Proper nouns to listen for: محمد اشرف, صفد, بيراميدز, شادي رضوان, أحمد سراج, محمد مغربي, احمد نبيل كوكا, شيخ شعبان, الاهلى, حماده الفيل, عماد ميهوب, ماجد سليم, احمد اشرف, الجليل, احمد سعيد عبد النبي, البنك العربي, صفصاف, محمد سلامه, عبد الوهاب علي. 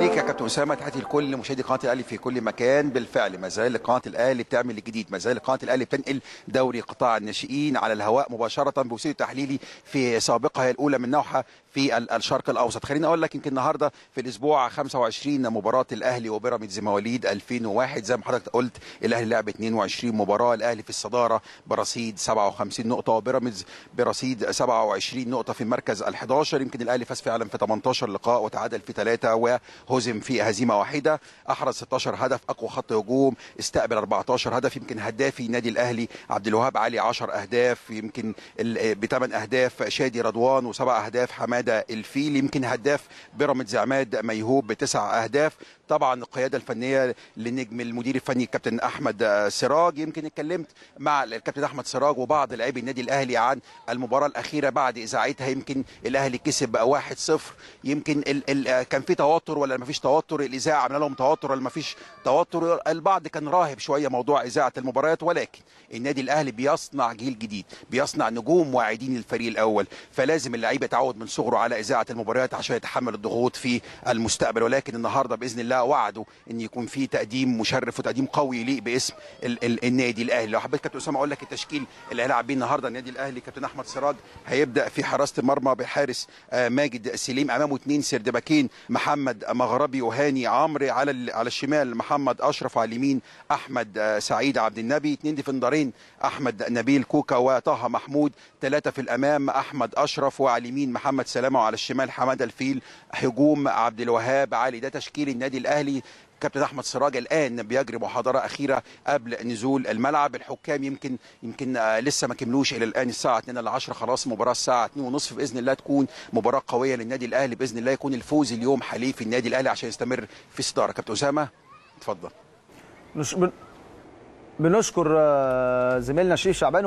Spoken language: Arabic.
شريكه كابتن اسامه تحياتي لكل مشاهدي قناه الاهلي في كل مكان. بالفعل ما زال قناه الاهلي بتعمل الجديد، ما زال قناه الاهلي بتنقل دوري قطاع الناشئين على الهواء مباشره بوسيله تحليلي في سابقها الاولى من نوعها في الشرق الاوسط. خليني اقول لك يمكن النهارده في الاسبوع 25 مباراه الاهلي وبيراميدز مواليد 2001. زي ما حضرتك قلت الاهلي لعب 22 مباراه، الاهلي في الصداره برصيد 57 نقطه وبيراميدز برصيد 27 نقطه في المركز ال11. يمكن الاهلي فاز فعلا في 18 لقاء وتعادل في 3 وهزم في هزيمه واحده، احرز 16 هدف، اقوى خط هجوم، استقبل 14 هدف. يمكن هدافي نادي الاهلي عبد الوهاب علي 10 اهداف، يمكن ب8 اهداف شادي رضوان و7 اهداف حماده الفيل، يمكن هداف بيراميدز عماد ميهوب ب9 اهداف. طبعا القياده الفنيه لنجم المدير الفني الكابتن احمد سراج. يمكن اتكلمت مع الكابتن احمد سراج وبعض لاعبي النادي الاهلي عن المباراه الاخيره بعد اذاعتها. يمكن الاهلي كسب 1-0، يمكن كان في توتر ولا ما فيش توتر، الاذاعه عامله لهم توتر ولا ما فيش توتر، البعض كان راهب شويه موضوع اذاعه المباريات. ولكن النادي الاهلي بيصنع جيل جديد، بيصنع نجوم واعدين للفريق الاول، فلازم اللعيبه يتعود من صغره على اذاعه المباريات عشان يتحمل الضغوط في المستقبل. ولكن النهارده باذن الله وعدوا ان يكون في تقديم مشرف وتقديم قوي يليق باسم النادي الاهلي. لو حبيت كابتن اسامه اقول لك التشكيل اللي هيلعب بيه النهارده النادي الاهلي. كابتن احمد سراج هيبدا في حراسه المرمى بالحارس ماجد سليم، امامه 2 سردباكين محمد مغربي وهاني عمرو، على الشمال محمد اشرف، على اليمين احمد سعيد عبد النبي، 2 ديفندرين احمد نبيل كوكا وطه محمود، 3 في الامام احمد اشرف وعلى اليمين محمد سلامه وعلى الشمال حماده الفيل، هجوم عبد الوهاب علي. ده تشكيل النادي الاهلي. كابتن احمد سراج الان بيجري محاضره اخيره قبل نزول الملعب. الحكام يمكن لسه ما كملوش الى الان الساعه 2:10، خلاص مباراه الساعه 2:30. باذن الله تكون مباراه قويه للنادي الاهلي، باذن الله يكون الفوز اليوم حليف النادي الاهلي عشان يستمر في الصداره. كابتن اسامه اتفضل. بنشكر زميلنا شيخ شعبان.